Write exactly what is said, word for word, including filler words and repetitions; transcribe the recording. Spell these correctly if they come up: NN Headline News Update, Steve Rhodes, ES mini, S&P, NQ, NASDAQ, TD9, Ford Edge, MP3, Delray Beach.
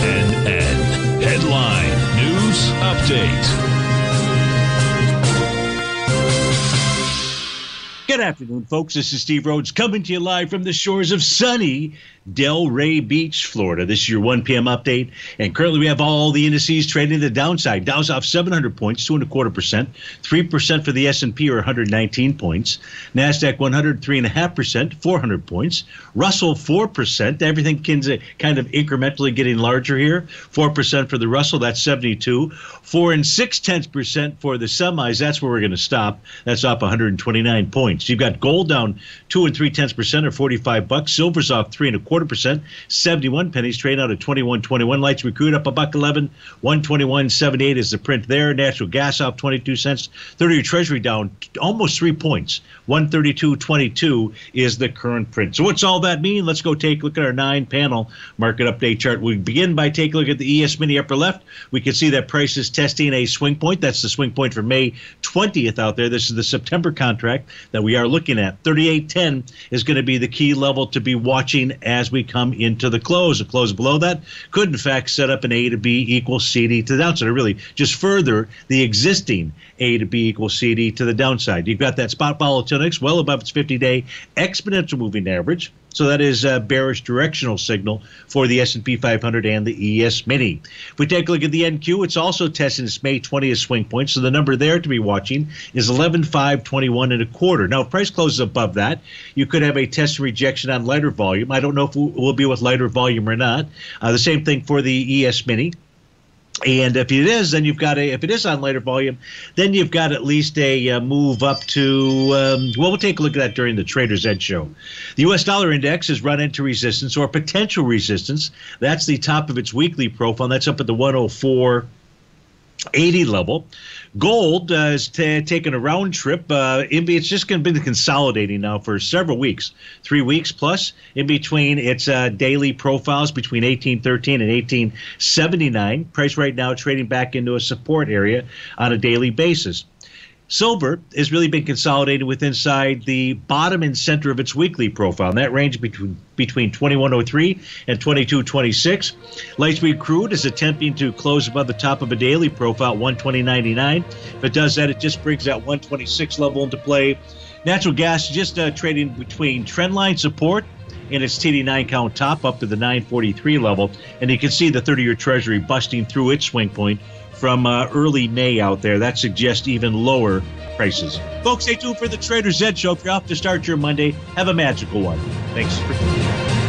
N N Headline News Update. Good afternoon, folks. This is Steve Rhodes coming to you live from the shores of sunny Delray Beach, Florida. This is your one p m update. And currently we have all the indices trading to the downside. Dow's off seven hundred points, two and a quarter percent, three percent for the S and P, or one hundred nineteen points. NASDAQ one hundred, three and a half percent, four hundred points. Russell, four percent. Everything kind of incrementally getting larger here. Four percent for the Russell, that's seventy-two. Four and six tenths percent for the semis, that's where we're going to stop. That's off one hundred twenty-nine points. You've got gold down two and three tenths percent, or forty-five bucks. Silver's off three and a quarter percent, seventy-one pennies, trade out of twenty-one twenty-one. Lights recruit up a buck eleven, one twenty-one seventy-eight is the print there. Natural gas off twenty-two cents. thirty-year Treasury down almost three points, one thirty-two twenty-two is the current print. So what's all that mean? Let's go take a look at our nine panel market update chart. We begin by taking a look at the E S mini upper left. We can see that price is testing a swing point. That's the swing point for May twentieth out there. This is the September contract that we are looking at. thirty-eight ten is going to be the key level to be watching as we come into the close. A close below that could, in fact, set up an A to B equals C D to the downside, or really just further the existing A to B equals C D to the downside. You've got that spot volatility index well above its fifty-day exponential moving average. So that is a bearish directional signal for the S and P five hundred and the E S mini. If we take a look at the N Q, it's also testing its May twentieth swing point. So the number there to be watching is eleven five twenty-one and a quarter. Now, if price closes above that, you could have a test rejection on lighter volume. I don't know if it will be with lighter volume or not. Uh, the same thing for the E S mini. And if it is, then you've got a, if it is on lighter volume, then you've got at least a uh, move up to, um, well, we'll take a look at that during the Trader's Edge show. The U S dollar index has run into resistance or potential resistance. That's the top of its weekly profile. That's up at the one oh four eighty level. Gold uh, has t taken a round trip. Uh, in it's just going to be consolidating now for several weeks, three weeks plus, in between its uh, daily profiles between eighteen thirteen and eighteen seventy-nine. Price right now trading back into a support area on a daily basis. Silver has really been consolidated with inside the bottom and center of its weekly profile, and that range between between twenty-one oh three and twenty-two twenty-six. Light sweet crude is attempting to close above the top of a daily profile, one twenty ninety-nine. If it does that, it just brings that one twenty-six level into play. Natural gas just uh, trading between trendline support and its T D nine count top up to the nine forty-three level, and you can see the thirty-year Treasury busting through its swing point from uh, early May out there. That suggests even lower prices. Folks, stay tuned for the Trader's Edge show. If you're off to start your Monday, have a magical one. Thanks for tuning in.